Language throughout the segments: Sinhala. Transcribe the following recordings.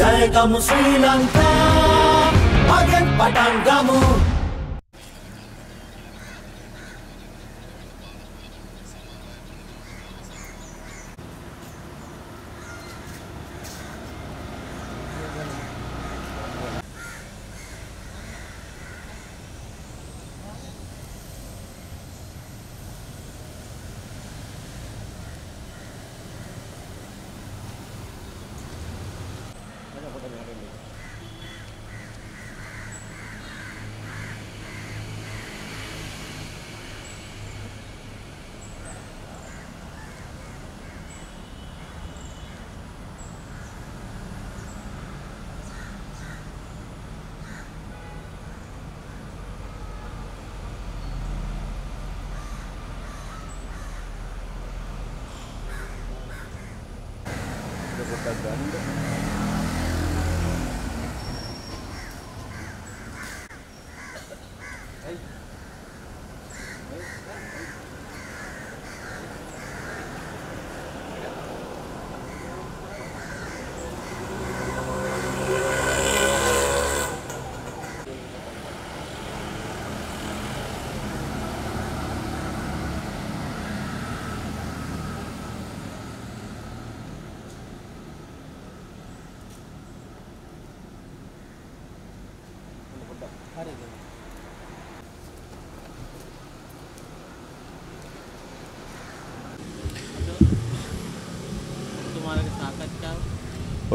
Jayagamu Sri Lanka, Bagan Patangamu.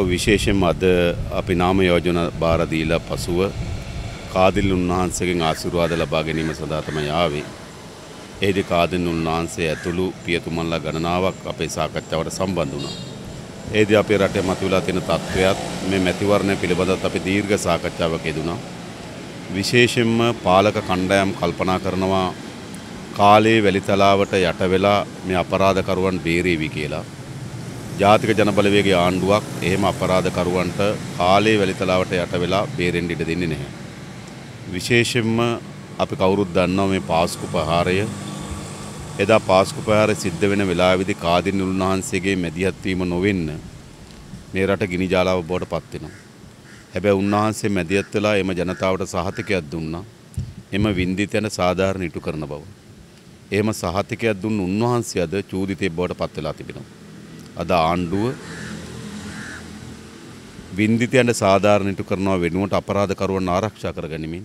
විශේෂයෙන්ම අද අපි නාම යෝජනා බාර දීලා පසුව කාදිල් උන්වහන්සේගෙන් ආශිර්වාද ලබා ගැනීම සඳහා තමයි ආවේ. ඒදී කාදිල් උන්වහන්සේ ඇතුළු පියතුමන්ලා ගණනාවක් අපේ සාකච්ඡාවට සම්බන්ධ වුණා. ඒදී අපේ රටේ මතුවලා තියෙන තත්ත්වයක් මේ මැතිවරණය පිළිබඳව අපි දීර්ඝ සාකච්ඡාවක් යෙදුණා. විශේෂයෙන්ම පාලක කණ්ඩායම් කල්පනා කරනවා කාලේ වැලිතලාවට යට වෙලා මේ අපරාධකරුවන් බේරෙවි කියලා. ජාතික ජනබලවේගය ආණ්ඩුවක් එහෙම අපරාධකරුවන්ට කාලේ වැලිතලාවට යට වෙලා බේරෙන්න ඉඩ දෙන්නේ නැහැ. විශේෂයෙන්ම අපි කවුරුත් දන්නවා මේ පාස්කු ප්‍රහාරය. එදා පාස්කු ප්‍රහාරය සිද්ධ වෙන වෙලාවේදී කාදින්නුල් උන්වහන්සේගේ මැදිහත් වීම නොවෙන්න මේ රට ගිනි ජාලාව බවට පත් වෙනවා. හැබැයි උන්වහන්සේ මැදිහත් වෙලා එම ජනතාවට සහතිකයක් දුන්නා. එම වින්දිතන සාධාරණ ඉටු කරන බව. එහෙම සහතිකයක් දුන්න උන්වහන්සේ අද චූදිතේ බවට පත් වෙලා තිබෙනවා. අද ආණ්ඩුව වින්දිතයන්ට සාධාරණීට කරනවා වෙනුවට අපරාධකරුවන් ආරක්ෂා කරගැනීමෙන්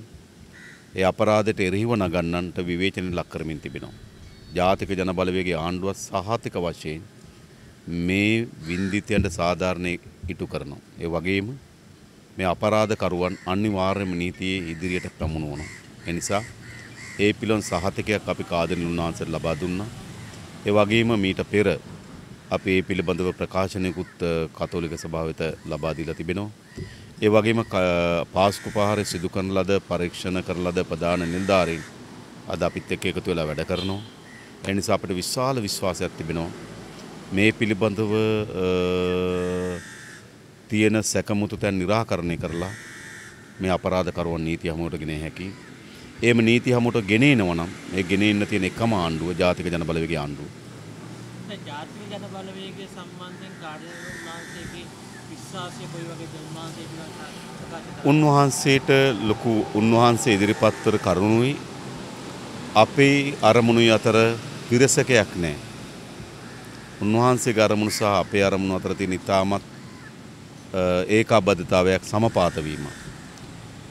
ඒ අපරාධයට එරෙහිව නගන්නන්ට විවේචන ලක් කරමින් තිබෙනවා. ජාතික ජනබලවේගයේ ආණ්ඩුව සහාතික වශයෙන් මේ වින්දිතයන්ට සාධාරණීට කරනවා. ඒ වගේම මේ අපරාධකරුවන් අනිවාර්යම නීතියේ ඉදිරියට ප්‍රමුණවනවා. ඒ නිසා ඒ පිළිවන් සහාතිකයක් අපි කාදිල් උන්වහන්සේට ලබා දුන්නා. ඒ වගේම මීට පෙර අපි මේ පිළිබඳව ප්‍රකාශනයකුත් කතෝලික සභාවෙත ලබා දීලා තිබෙනවා. ඒ වගේම පාස්කු ප්‍රහාරය සිදු කරන ලද පරීක්ෂණ කරන ලද ප්‍රධාන නිලධාරීන් අද අපිත් එක්ක එකතු වෙලා වැඩ කරනවා. ඒ නිසා අපිට විශාල විශ්වාසයක් තිබෙනවා මේ පිළිබඳව තියෙන සැකමුතු තැන් निराකරණය කරලා මේ අපරාධකරුවන් නීති හමුවට ගෙනේ හැකි. එහෙම නීති හමුවට ගෙනේනවා නම් මේ ගෙනෙන්න තියෙන එකම ආණ්ඩුව ජාතික ජනබලවේගය ආණ්ඩුව. ජාතික ජනබලවේගය සම්බන්ධයෙන් කාර්යයන් උන්වහන්සේගේ විශ්වාසය කොයි වගේ ජනමාධ්‍යවලට උන්වහන්සේට ලොකු උන්වහන්සේ ඉදිරිපත් කර කරුණුයි අපේ අරමුණුයි අතර විරසකයක් නැහැ. උන්වහන්සේගේ අරමුණු සහ අපේ අරමුණු අතර තියෙන ඉතාමත් ඒකාබද්ධතාවයක් සමපාත වීම.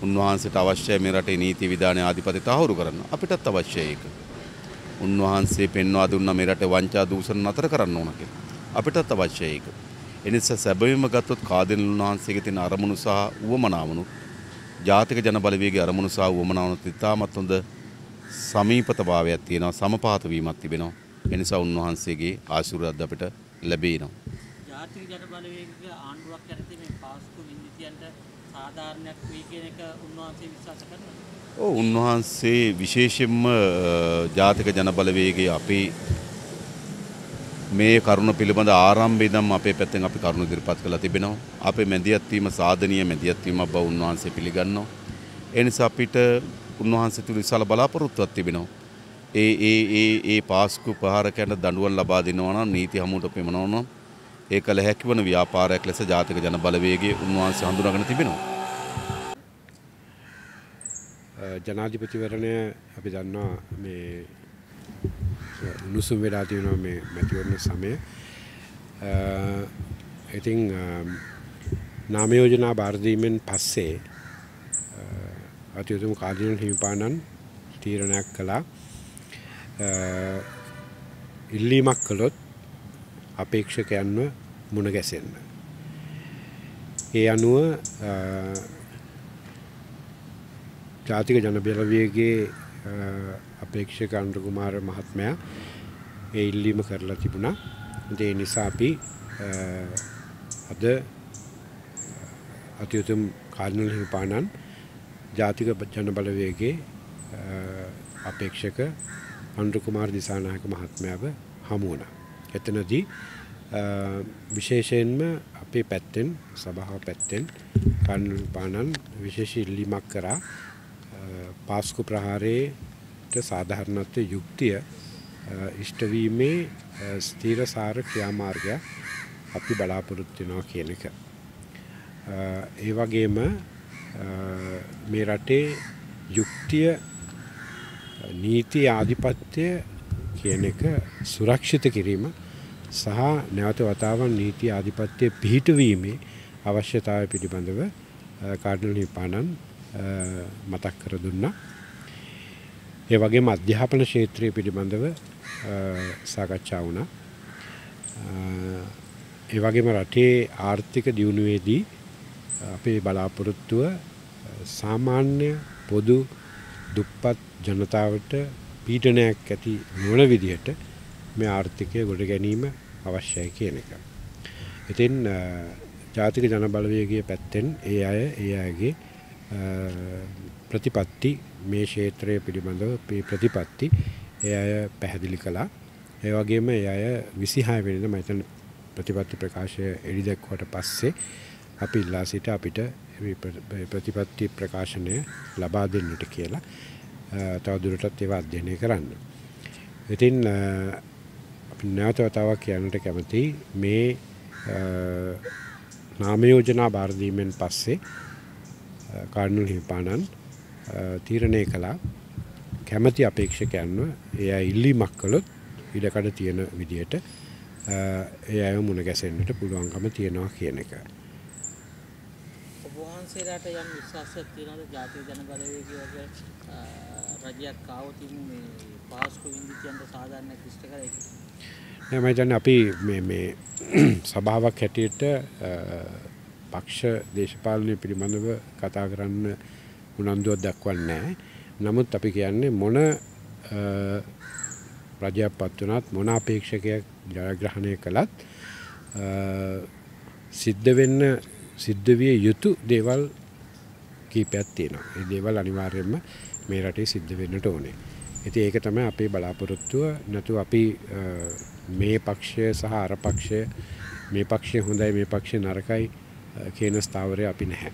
උන්වහන්සේට අවශ්‍යයි මේ රටේ නීති විධානය ආධිපති තහවුරු කරන්න. අපිටත් අවශ්‍යයි ඒක. උන්වහන්සේ පෙන්වා දුන්න මේ රටේ වංචා දූෂණ නතර කරන්න ඕන කියලා. අපිටත් අවශ්‍යයි ඒක. ඒ නිසා සැබවින්ම ගත්තොත් කාදින්නුල් උන්වහන්සේගේ තියෙන අරමුණු සහ උවමනාවනුත් ජාතික ජනබලවේගයේ අරමුණු සහ උවමනාවනුත් ඉතාමත් හොඳ සමීපතාවයක් තියෙනවා, සමපාත වීමක් තිබෙනවා. ඒ නිසා උන්වහන්සේගේ ආශිර්වාද අපිට ලැබෙනවා. ජාතික ජනබලවේගයේ ආණ්ඩුවක් යටතේ මේ පාස්කු වින්දිතයන්ට සාධාරණයක් වෙයි කියන එක උන්වහන්සේ විශ්වාස කරනවා. උන්වහන්සේ විශේෂයෙන්ම ජාතික ජනබලවේගයේ අපි මේ කරුණ පිළිබඳ ආරම්භයේ ඉඳන් අපේ පැත්තෙන් අපි කරුණ ඉදිරිපත් කළා තිබෙනවා. අපේ මැදිහත් වීම සාධනීය මැදිහත් වීමක් බව උන්වහන්සේ පිළිගන්නවා. ඒ නිසා අපිට උන්වහන්සේ තුළ විශාල බලාපොරොත්තුවක් තිබෙනවා. ඒ පාස්කු ප්‍රහාරකයන්ට දඬුවම් ලබා දෙනවා නම්, නීති හමුවට පෙමනවා නම්, ඒකල හැකිවන ව්‍යාපාරයක් ලෙස ජාතික ජන බලවේගයේ උන්වහන්සේ හඳුනාගෙන තිබෙනවා. ජනාධිපතිවරණය අපි දන්නවා මේ උණුසුම් වෙලා තියෙනවා මේ මැතිවරණ සමය. ඉතින් නාම යෝජනා බාර දීමෙන් පස්සේ අතියුතුම කාර්යන හිමිපාණන් තීරණයක් කළා. ඉල්ලීමක් කළොත් අපේක්ෂකයන්ව මුණ ගැසෙන්න. ඒ අනුව ජාතික ජන බලවේගයේ අපේක්ෂක අනුර කුමාර මහත්මයා ඒ ඉල්ලීම කරලා තිබුණා. ඒ නිසා අපි අද අතියුතුම් කාර්යන හිමිපාණන් ජාතික ජන බලවේගයේ අපේක්ෂක අනුර කුමාර දිසානායක මහත්මයාව හමු වුණා. එතනදී විශේෂයෙන්ම අපේ පැත්තෙන් සභාව පැත්තෙන් කර්නල් පානන් විශේෂ ඉල්ලීමක් කරා පාස්කු ප්‍රහාරයේට සාධාරණත්වයේ යුක්තිය ඉෂ්ට වීමේ ස්ථිරසාර ක්‍රියාමාර්ගය අපි බලාපොරොත්තු වෙනවා කියන එක. ඒ වගේම මේ රටේ යුක්තිය නීති ආධිපත්‍ය කියන එක සුරක්ෂිත කිරීම සහ නැවත වතාවක් නීති ආධිපත්‍ය පිහිටුවීමේ අවශ්‍යතාවය පිළිබඳව කාඩිනල් හිමිපාණන් මතක් කර දුන්නා. ඒ වගේම අධ්‍යාපන ක්ෂේත්‍රය පිළිබඳව සාකච්ඡා වුණා. ඒ වගේම රටේ ආර්ථික දියුණුවේදී අපේ බලාපොරොත්තුව සාමාන්‍ය පොදු දුප්පත් ජනතාවට පීඩනයක් ඇති නොවන විදිහට මේ ආර්ථිකය ගොඩ ගැනීම අවශ්‍යයි කියන එක. ඉතින් ජාතික ජන බලවේගයේ පැත්තෙන් ඒ අයගේ ප්‍රතිපත්ති මේ ක්ෂේත්‍රයේ පිළිබඳව ප්‍රතිපත්ති ඒ අය පැහැදිලි කළා. ඒ වගේම ඒ අය 26 වෙනිදා මම හිතන්නේ ප්‍රතිපත්ති ප්‍රකාශය එළි දැක්වට පස්සේ අපි ඉල්ලා සිට අපිට මේ ප්‍රතිපත්ති ප්‍රකාශනය ලබා දෙන්නට කියලා තව දුරටත් ඒවා අධ්‍යයනය කරන්න. ඉතින් අපි නැවත වතාවක් කියන්නට කැමතියි මේ නාම යෝජනා බාර දීමෙන් පස්සේ කාඩිනල් හිමිපාණන් තීරණය කළා කැමැති අපේක්ෂකයන්ව ඒ අය ඉල්ලීමක් කළොත් ඉඩකඩ තියෙන විදිහට ඒ අයව මුණ ගැසෙන්නට පුළුවන්කම තියෙනවා කියන එක. ඔබ වහන්සේලාට යම් විශ්වාසයක් තියෙනවද ජාතික ජන බලවේගයේ මම අපි මේ සභාවක් හැටියට පක්ෂ දේශපාලනය පිළිබඳව කතා කරන්න උනන්දුවක් දක්වන්නේ නැහැ. නමුත් අපි කියන්නේ මොන රජයක් පත් වුණත් මොන අපේක්ෂකයක් ජයග්‍රහණය කළත් සිද්ධ විය යුතු දේවල් කීපයක් තියෙනවා. ඒ දේවල් අනිවාර්යයෙන්ම මේ රටේ සිද්ධ වෙන්නට ඕනේ. ඉතින් ඒක තමයි අපේ බලාපොරොත්තුව. නැතු අපි මේ පක්ෂය සහ අර පක්ෂය මේ පක්ෂය හොඳයි මේ පක්ෂය නරකයි කියන ස්ථාවරය අපි නැහැ.